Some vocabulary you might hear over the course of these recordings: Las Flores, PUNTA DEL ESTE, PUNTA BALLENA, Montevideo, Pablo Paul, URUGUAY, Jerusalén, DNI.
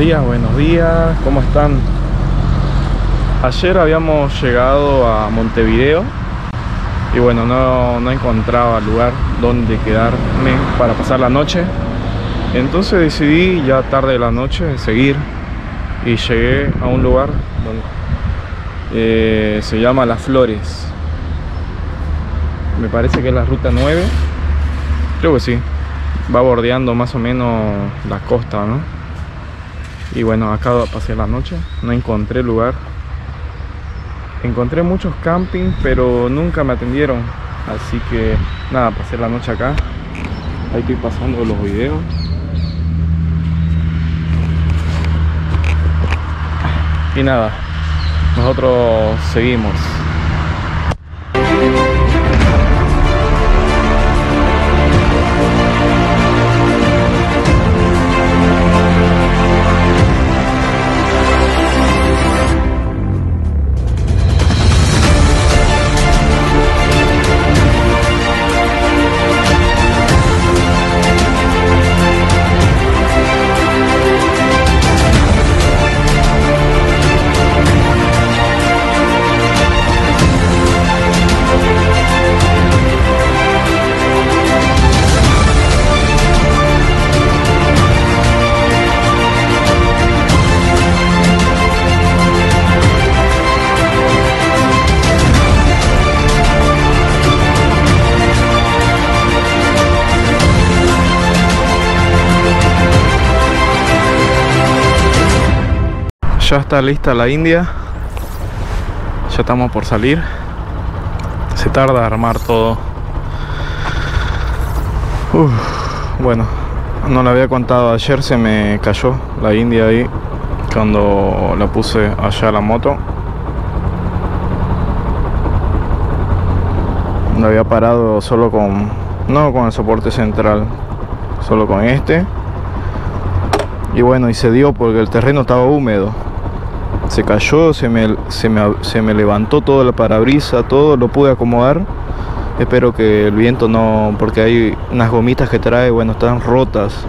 días, buenos días, ¿cómo están? Ayer habíamos llegado a Montevideo y bueno, no encontraba lugar donde quedarme para pasar la noche. Entonces decidí, ya tarde de la noche, seguir y llegué a un lugar donde se llama Las Flores. Me parece que es la ruta 9, creo que sí. Va bordeando más o menos la costa, ¿no? Y bueno, acá pasé la noche, no encontré lugar. Encontré muchos campings, pero nunca me atendieron. Así que nada, pasé la noche acá. Ahí estoy pasando los videos. Y nada, nosotros seguimos. Ya está lista la India. Ya estamos por salir. Se tarda a armar todo. Bueno, no la había contado. Ayer se me cayó la India ahí cuando la puse allá a la moto. La había parado solo con... no con el soporte central, solo con este. Y bueno, y se dio porque el terreno estaba húmedo. Se cayó, se me levantó todo el parabrisas, todo lo pude acomodar. Espero que el viento no, porque hay unas gomitas que trae, bueno, están rotas.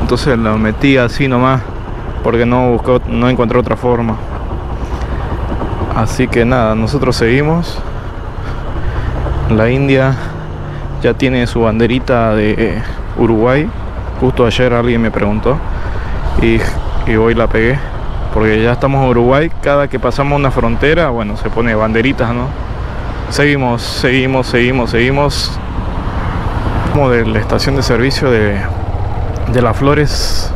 Entonces lo metí así nomás, porque no encontré otra forma. Así que nada, nosotros seguimos. La India ya tiene su banderita de Uruguay. Justo ayer alguien me preguntó y hoy la pegué. Porque ya estamos en Uruguay, cada que pasamos una frontera, bueno, se pone banderitas, ¿no? Seguimos. Como de la estación de servicio de Las Flores.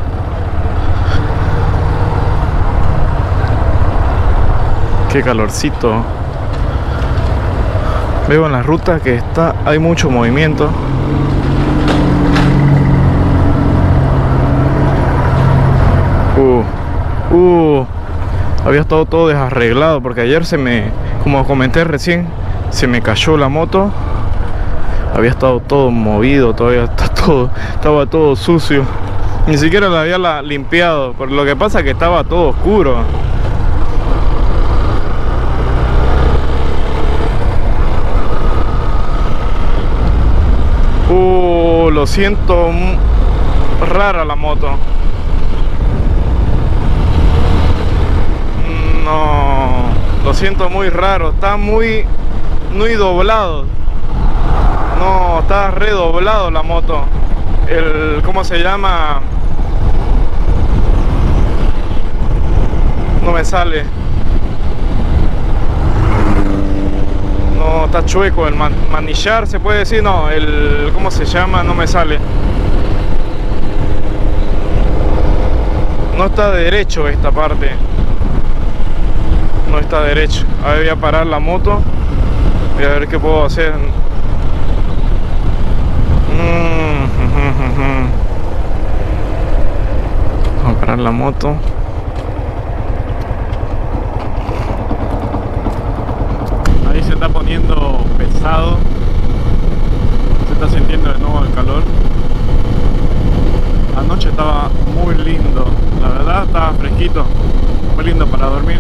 Qué calorcito. Veo en la ruta que hay mucho movimiento. Había estado todo desarreglado porque ayer como comenté recién, se me cayó la moto. Había estado todo movido, todavía estaba todo sucio. Ni siquiera la había limpiado, pero lo que pasa es que estaba todo oscuro. Lo siento, rara la moto. No, lo siento muy raro, está muy doblado. No, está redoblado la moto. ¿Cómo se llama? No me sale. No, está chueco, el manillar se puede decir, no, ¿cómo se llama? No me sale. No está derecho esta parte. No está derecho. Ahí voy a parar la moto. Voy a ver qué puedo hacer. Vamos a parar la moto. Ahí se está poniendo pesado. Se está sintiendo de nuevo el calor. Anoche estaba muy lindo. La verdad estaba fresquito. Muy lindo para dormir.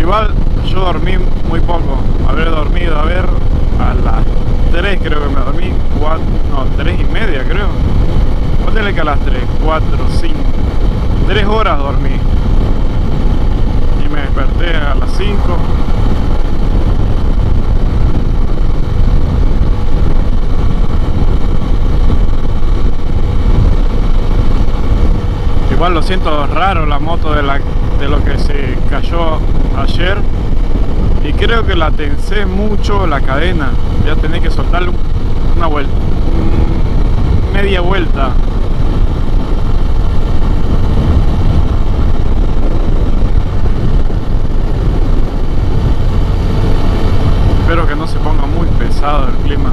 Igual yo dormí muy poco, habré dormido a las 3 creo que me dormí, 4, no, 3 y media creo, ponele que a las 3, 4, 5, 3 horas dormí y me desperté a las 5. Igual lo siento raro la moto de lo que se cayó ayer, y creo que la tensé mucho la cadena. Voy a tener que soltarle una vuelta, media vuelta. Espero que no se ponga muy pesado el clima.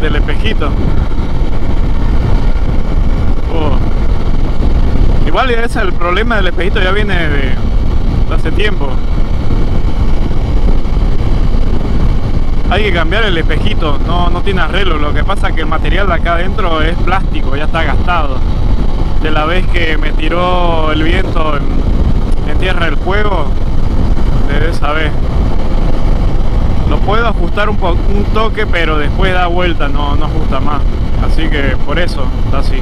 Del espejito. Igual es el problema del espejito, ya viene de hace tiempo. Hay que cambiar el espejito, no tiene arreglo. Lo que pasa es que el material de acá adentro es plástico, ya está gastado de la vez que me tiró el viento en Tierra del Fuego. Desde esa vez lo puedo ajustar un toque, pero después da vuelta, no ajusta más. Así que por eso está así.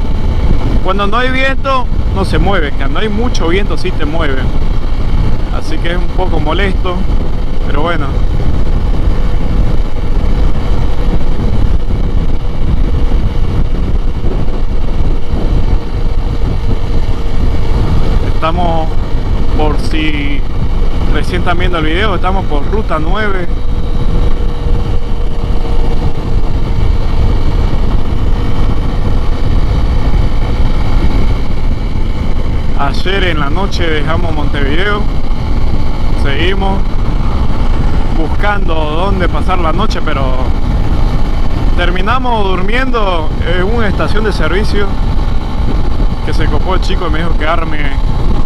Cuando no hay viento no se mueve, cuando hay mucho viento sí te mueve. Así que es un poco molesto, pero bueno. Estamos, por si recién están viendo el video, estamos por ruta 9. Ayer en la noche dejamos Montevideo, seguimos buscando dónde pasar la noche, pero terminamos durmiendo en una estación de servicio que se copó el chico y me dijo que arme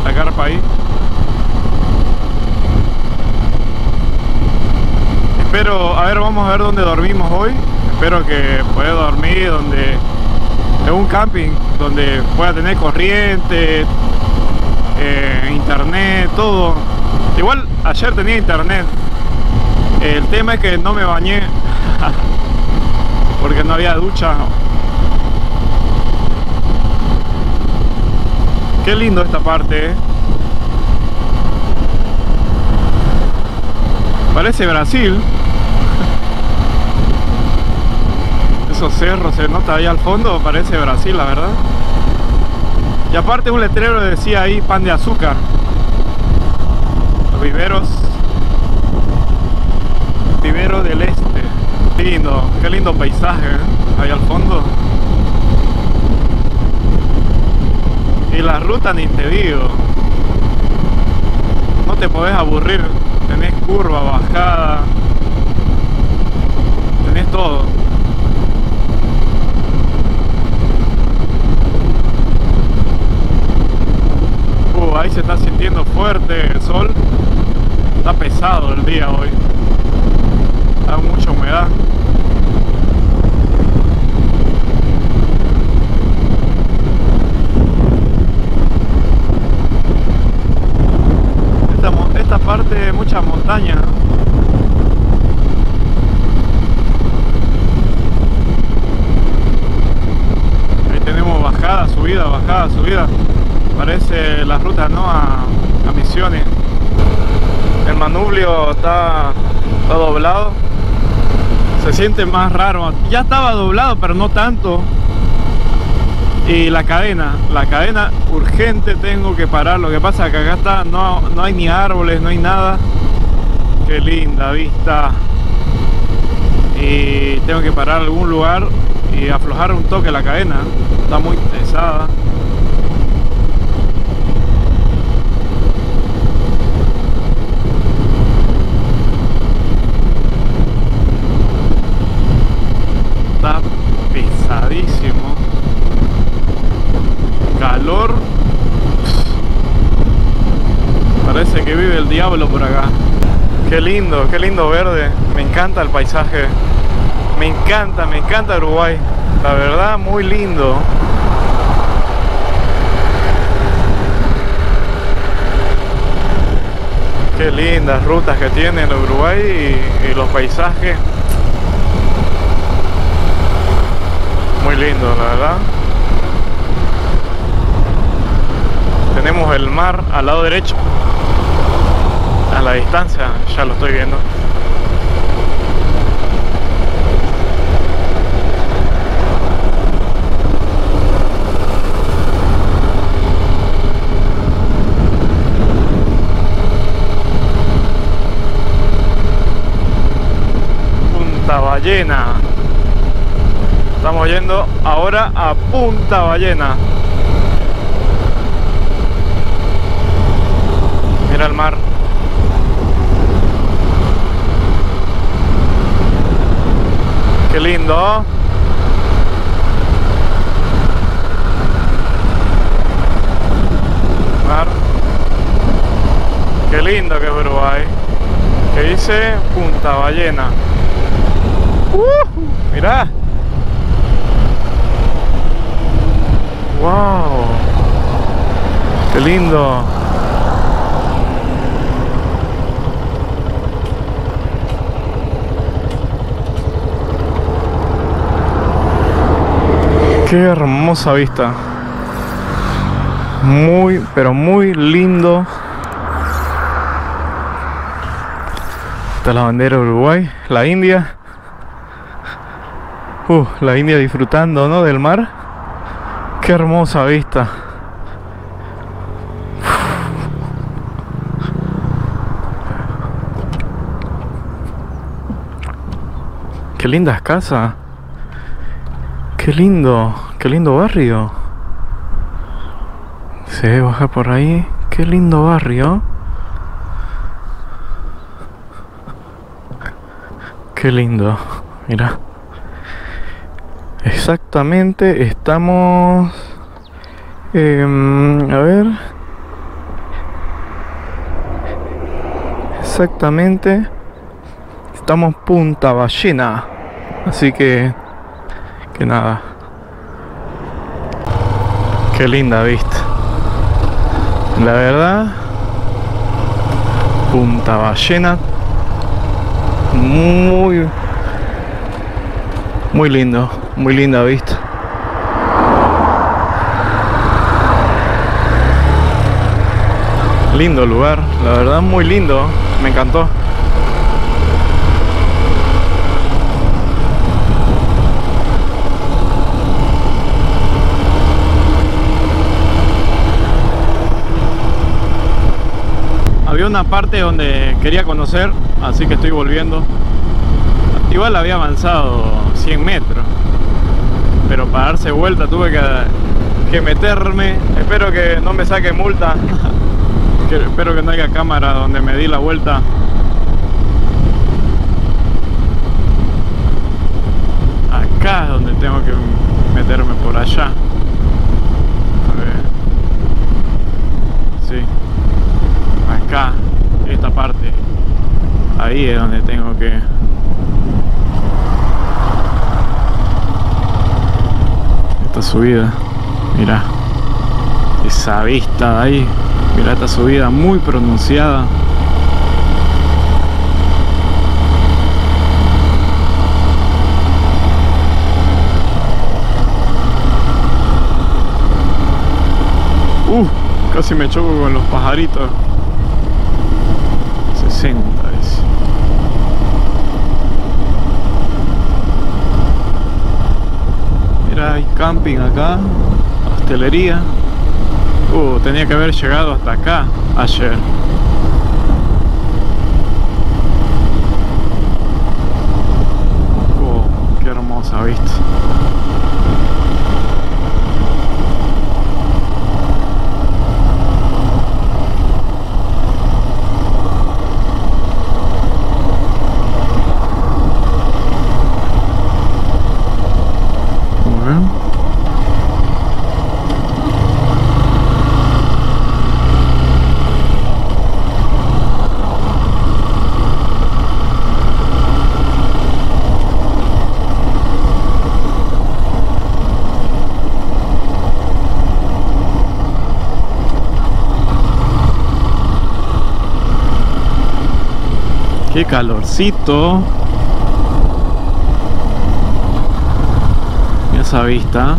la carpa ahí. Espero, a ver, vamos a ver dónde dormimos hoy. Espero que pueda dormir donde, en un camping donde pueda tener corriente, internet, todo. Igual ayer tenía internet, el tema es que no me bañé porque no había ducha. Qué lindo esta parte, ¿eh? Parece Brasil. Esos cerros, se nota ahí al fondo, parece Brasil, la verdad. Y aparte un letrero decía ahí pan de azúcar. Los viveros del este. Lindo, qué lindo paisaje, ¿eh? Ahí al fondo. Y la ruta ni te digo. No te podés aburrir. Tenés curva, bajada. Tenés todo. Ahí se está sintiendo fuerte el sol. Está pesado el día hoy. Hay mucha humedad. Esta parte, muchas montañas. Ahí tenemos bajada, subida, bajada, subida. Parece la ruta, ¿no? A Misiones. El manubrio está doblado. Se siente más raro. Ya estaba doblado, pero no tanto. Y la cadena urgente tengo que parar. Lo que pasa es que acá está, no hay ni árboles, no hay nada. Qué linda vista. Y tengo que parar a algún lugar y aflojar un toque la cadena, está muy pesada. Está pesadísimo. Calor. Parece que vive el diablo por acá. Qué lindo verde. Me encanta el paisaje. Me encanta Uruguay. La verdad, muy lindo. Qué lindas rutas que tiene el Uruguay y los paisajes. Muy lindo, la verdad. Tenemos el mar al lado derecho. A la distancia, ya lo estoy viendo. Punta Ballena. Estamos yendo ahora a Punta Ballena. Mira el mar. Qué lindo. Mar. Qué lindo que es Uruguay. Que dice Punta Ballena. Mirá. Wow, qué lindo. Qué hermosa vista. Muy, pero muy lindo. Está la bandera de Uruguay, la India. La India disfrutando, ¿no? Del mar. Qué hermosa vista. Qué lindas casas. Qué lindo barrio. Se ve bajar por ahí. Qué lindo barrio. Qué lindo, mira. Exactamente, estamos a ver, exactamente estamos Punta Ballena, así que nada, qué linda vista, la verdad. Punta Ballena, muy lindo. Muy linda vista. Lindo lugar, la verdad, muy lindo. Me encantó. Había una parte donde quería conocer, así que estoy volviendo. Igual había avanzado 100 metros. Pero para darse vuelta tuve que meterme. Espero que no me saque multa. Espero que no haya cámara donde me di la vuelta. Acá es donde tengo que meterme, por allá. A ver. Sí. Acá, esta parte. Ahí es donde tengo que... subida, mira esa vista de ahí, mira esta subida muy pronunciada. Casi me choco con los pajaritos. 60 veces. Hay camping acá, hostelería. Tenía que haber llegado hasta acá ayer. Qué calorcito. Mira esa vista.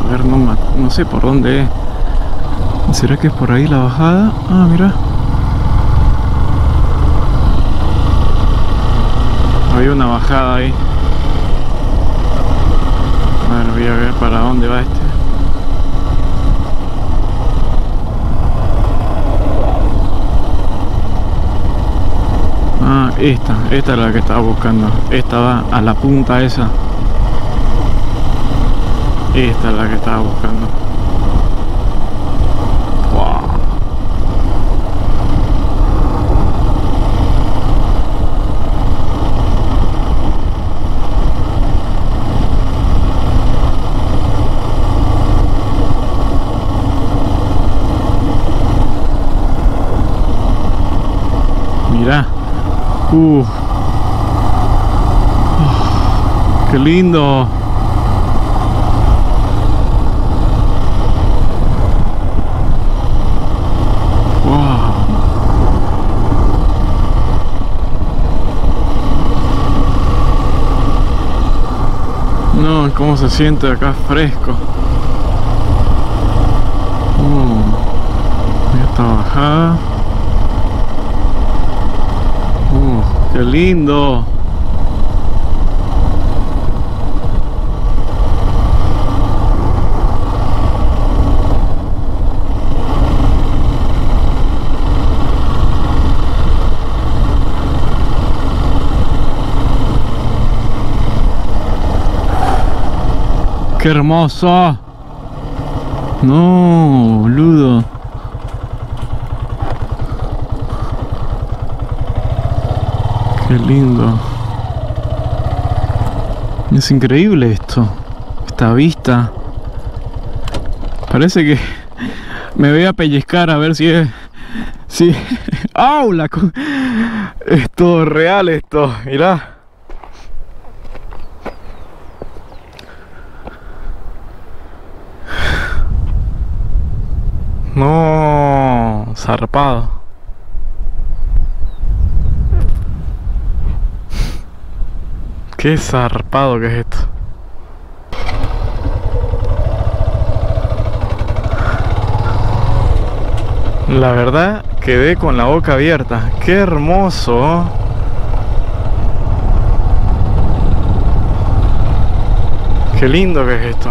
A ver, no sé por dónde es. ¿Será que es por ahí la bajada? Ah, mira. Había una bajada ahí. A ver, voy a ver para dónde va este. Ah, esta es la que estaba buscando. Esta va a la punta esa. Esta es la que estaba buscando. Qué lindo. Wow. No, cómo se siente acá fresco. Esta bajada. ¡Qué lindo! ¡Qué hermoso! ¡No, boludo! Qué lindo. Es increíble esto. Esta vista. Parece que me voy a pellizcar a ver si es... Si... ¡Au! Es todo real esto. Mirá. No. Zarpado. Qué zarpado que es esto. La verdad, quedé con la boca abierta. Qué hermoso. Qué lindo que es esto.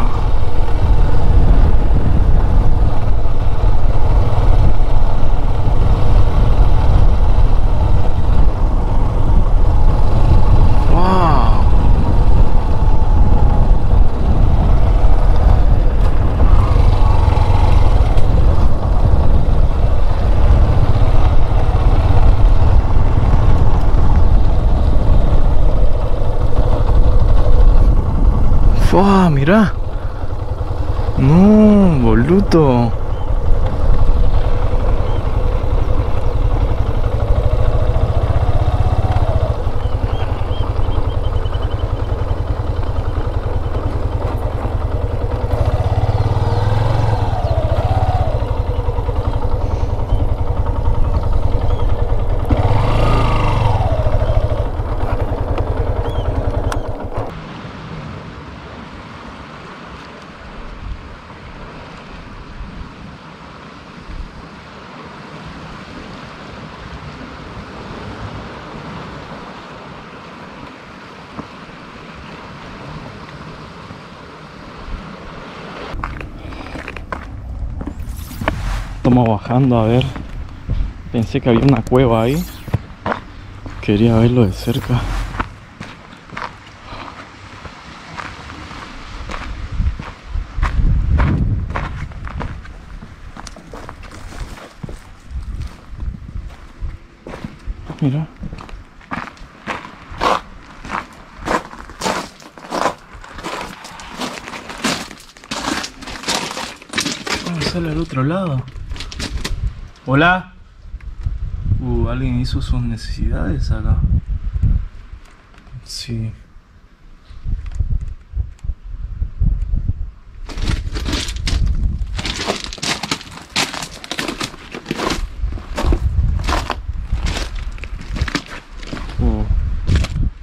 ¡Wow! Mirá. No, boludo. Estamos bajando, a ver. Pensé que había una cueva ahí. Quería verlo de cerca. Mira. Vamos a salir al otro lado. Hola. Alguien hizo sus necesidades acá. Sí.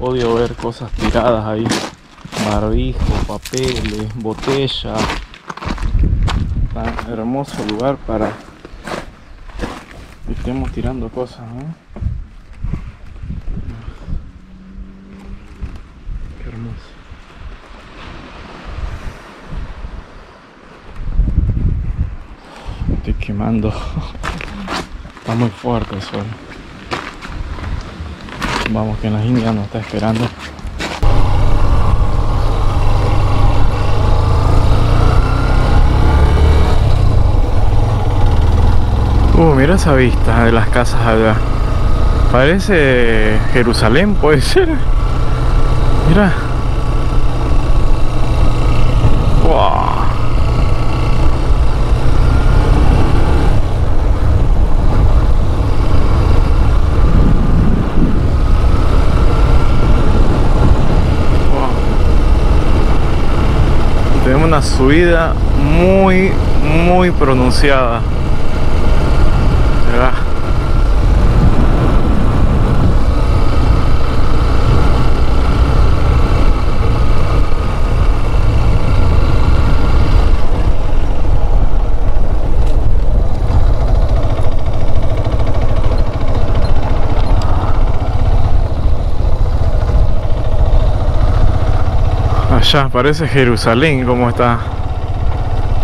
podido ver cosas tiradas ahí, barbijo, papeles, botellas. Tan hermoso lugar para que estemos tirando cosas, ¿no? Qué hermoso. Me estoy quemando. Está muy fuerte el sol. Vamos, que en las Indias nos está esperando. Mira esa vista de las casas allá. Parece Jerusalén, puede ser. Mira. Wow. Tenemos una subida muy, muy pronunciada. ¿Verdad? Allá parece Jerusalén como está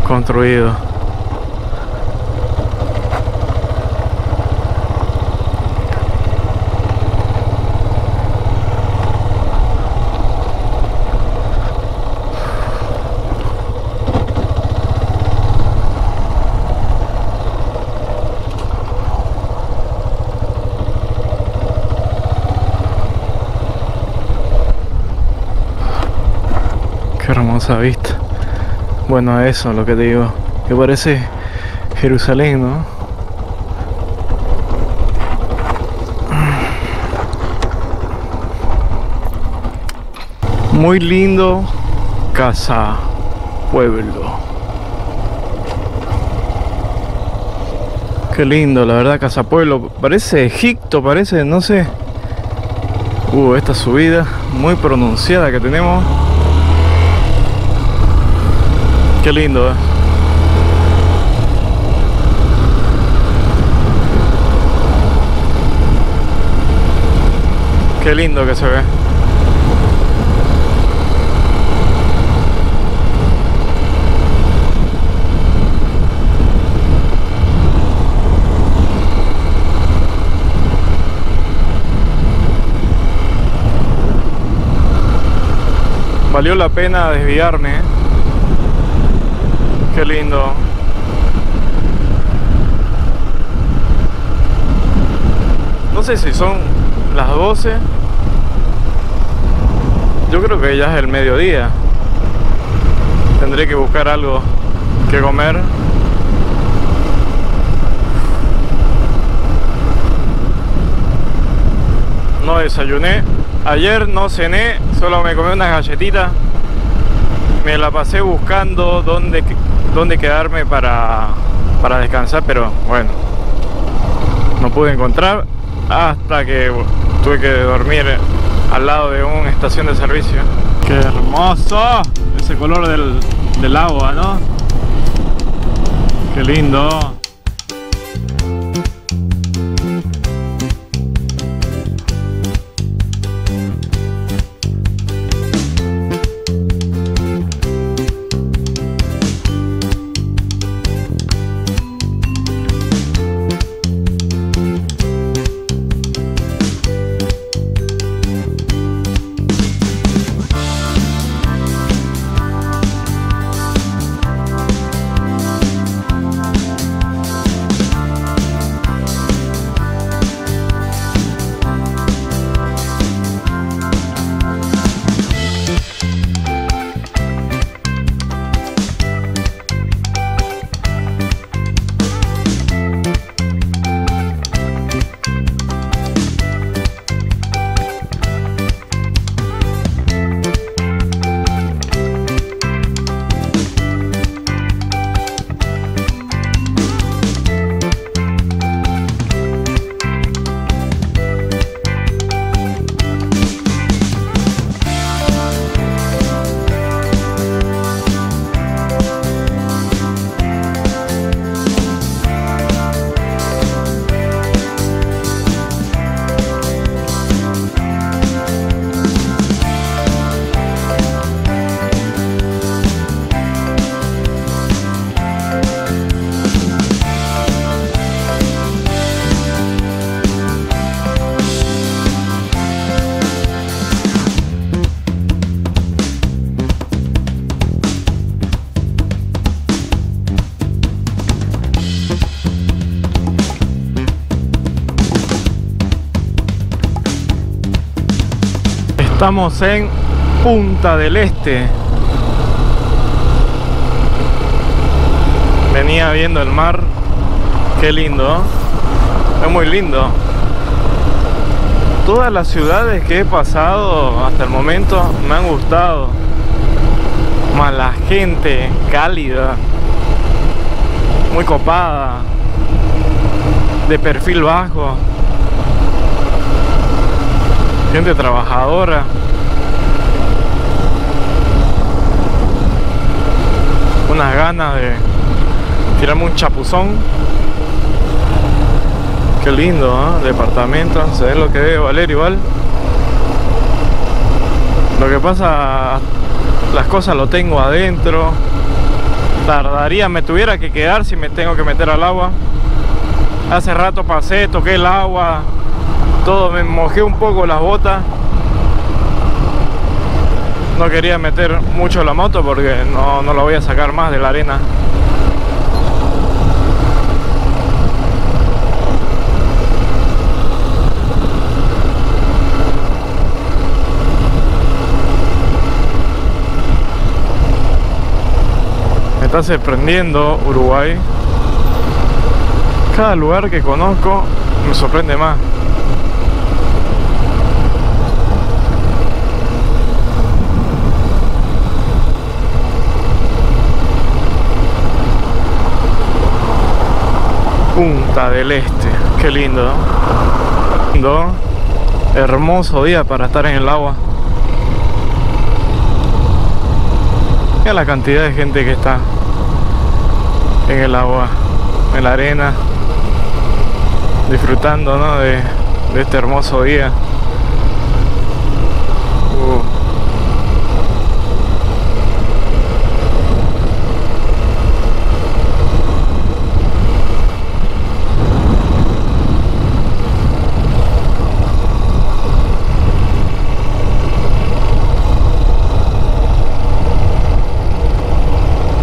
construido. Hermosa vista. Bueno, eso es lo que te digo, que parece Jerusalén, ¿no? Muy lindo, casa, pueblo. Qué lindo, la verdad, casa, pueblo. Parece Egipto, parece, no sé. Esta subida muy pronunciada que tenemos. Qué lindo, ¿eh? Qué lindo que se ve. Valió la pena desviarme, ¿eh? Qué lindo. No sé si son las 12. Yo creo que ya es el mediodía. Tendré que buscar algo que comer. No desayuné. Ayer no cené. Solo me comí unas galletitas. Me la pasé buscando dónde quedarme para descansar, pero bueno, no pude encontrar hasta que tuve que dormir al lado de una estación de servicio. ¡Qué hermoso! Ese color del agua, ¿no? ¡Qué lindo! Estamos en Punta del Este. Venía viendo el mar. Qué lindo. Es muy lindo. Todas las ciudades que he pasado hasta el momento me han gustado. Más la gente cálida, muy copada, de perfil bajo, gente trabajadora. Unas ganas de tirarme un chapuzón. Qué lindo, ¿eh? Departamento, se ve lo que debe valer igual. Lo que pasa, las cosas lo tengo adentro. Tardaría, me tuviera que quedar si me tengo que meter al agua. Hace rato pasé, toqué el agua, todo, me mojé un poco las botas. No quería meter mucho la moto porque no la voy a sacar más de la arena. Está sorprendiendo Uruguay. Cada lugar que conozco me sorprende más. Punta del Este, qué lindo, ¿no? Lindo, hermoso día para estar en el agua. Mira la cantidad de gente que está en el agua, en la arena, disfrutando, ¿no? de este hermoso día.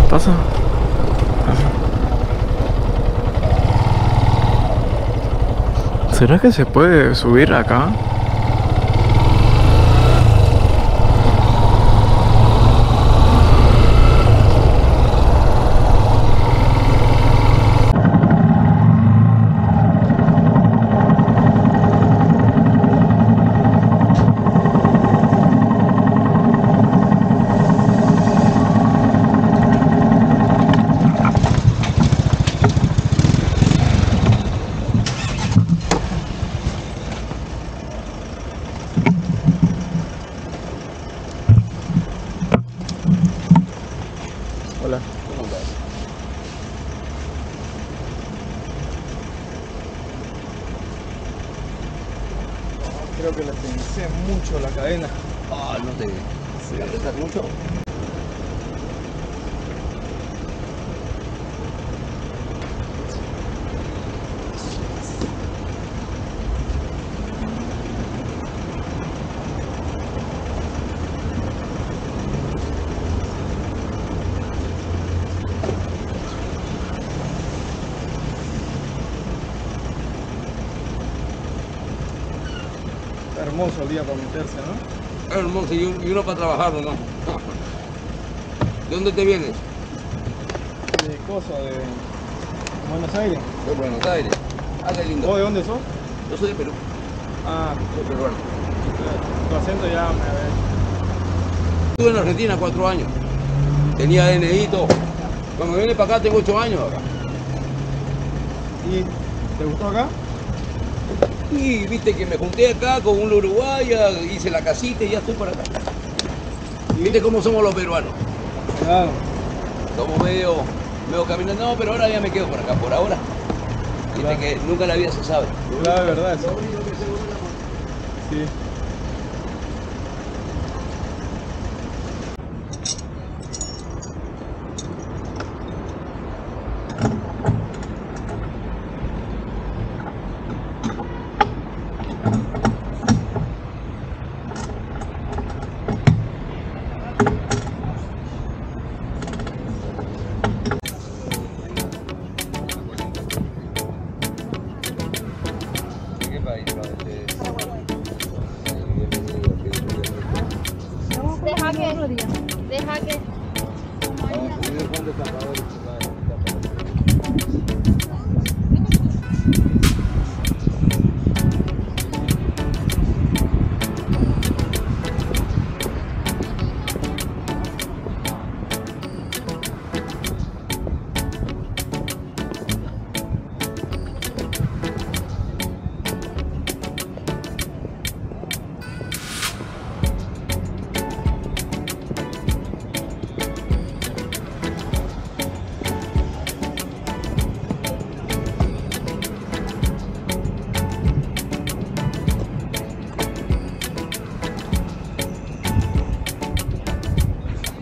Pasa. ¿Será que se puede subir acá? Hola. ¿Cómo estás? Creo que le tensé mucho la cadena. Ah, no te vi. ¿La tensas mucho? Hermoso día para meterse, ¿no? Hermoso, y uno para trabajar, ¿no? ¿De dónde te vienes? De Cosa, de Buenos Aires. De Buenos Aires. Ah, qué lindo. ¿Vos de dónde sos? Yo soy de Perú. Ah, soy peruano. Tu acento ya me ve. Estuve en Argentina 4 años. Tenía DNI todo. Cuando vine para acá tengo 8 años acá. ¿Y te gustó acá? Y viste que me junté acá con un uruguaya, hice la casita y ya estoy para acá. ¿Y viste cómo somos los peruanos? Claro. Somos medio caminando, no, pero ahora ya me quedo por acá, por ahora. Viste, claro. Que nunca en la vida se sabe. Claro, es verdad. Eso. Sí.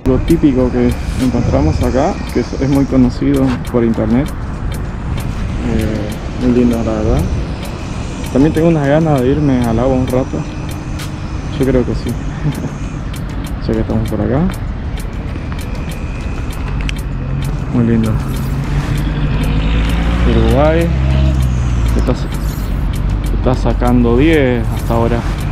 Lo típico que encontramos acá, que es muy conocido por internet, muy lindo la verdad. También tengo unas ganas de irme al agua un rato, yo creo que sí. Ya que estamos por acá, muy lindo Uruguay. Está sacando 10 hasta ahora.